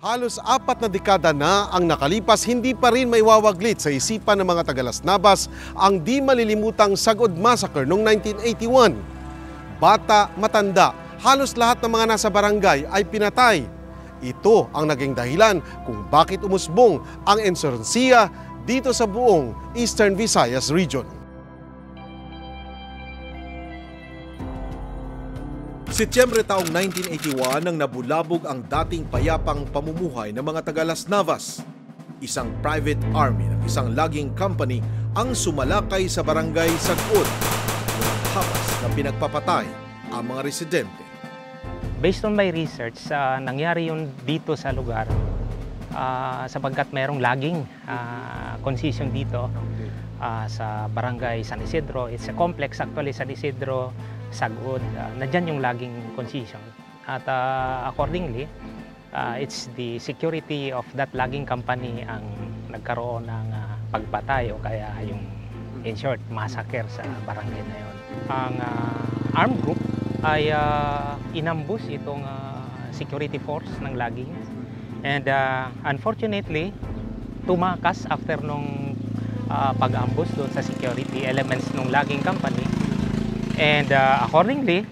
Halos 4 na dekada na ang nakalipas, hindi pa rin maiwawaglit sa isipan ng mga taga-Las Navas ang di malilimutang Sag-Od Massacre noong 1981. Bata, matanda, halos lahat ng mga nasa barangay ay pinatay. Ito ang naging dahilan kung bakit umusbong ang insurrensiya dito sa buong Eastern Visayas Region. Setyembre taong 1981 nang nabulabog ang dating payapang pamumuhay ng mga taga-Las Navas. Isang private army ng isang logging company ang sumalakay sa barangay Sag-Od ng hapas na pinagpapatay ang mga residente. Based on my research, nangyari yun dito sa lugar sapagkat merong logging concession dito sa barangay San Isidro. It's a complex actually, San Isidro, Sag-Od, nandyan yung laging concession. At accordingly, it's the security of that laging company ang nagkaroon ng pagpatay o kaya yung, in short, massacre sa barangay na yun. Ang armed group ay inambus itong security force ng laging. And unfortunately, tumakas after nung pag-ambus doon sa security elements ng laging company. And accordingly,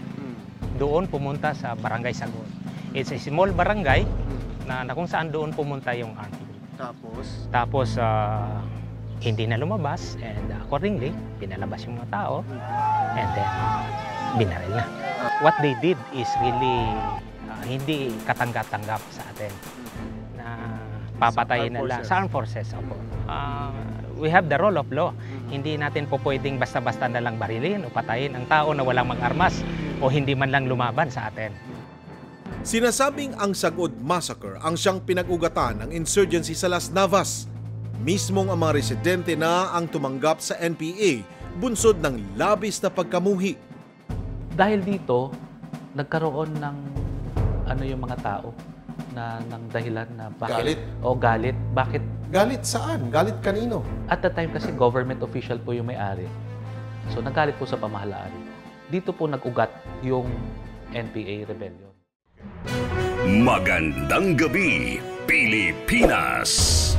doon pumunta sa barangay Sag-Od. It's a small barangay na kung saan doon pumunta yung army. Tapos hindi na lumabas, and accordingly, pinalabas yung mga tao, and then binaril na. What they did is really hindi katanggap-tanggap sa atin na papatayin na lang sa armed forces. We have the rule of law. Hindi natin po pwedeng basta-basta na lang barilin o patayin ang tao na walang mag-armas o hindi man lang lumaban sa atin. Sinasabing ang Sag-Od Massacre ang siyang pinag-ugatan ng insurgency sa Las Navas. Mismong ang mga residente na ang tumanggap sa NPA bunsod ng labis na pagkamuhi. Dahil dito, nagkaroon ng yung mga tao na ng dahilan na bakit galit. O galit, bakit? Galit saan? Galit kanino? At the time kasi government official po yung may-ari. So nagalit po sa pamahalaan. Dito po nag-ugat yung NPA rebellion. Magandang gabi, Pilipinas!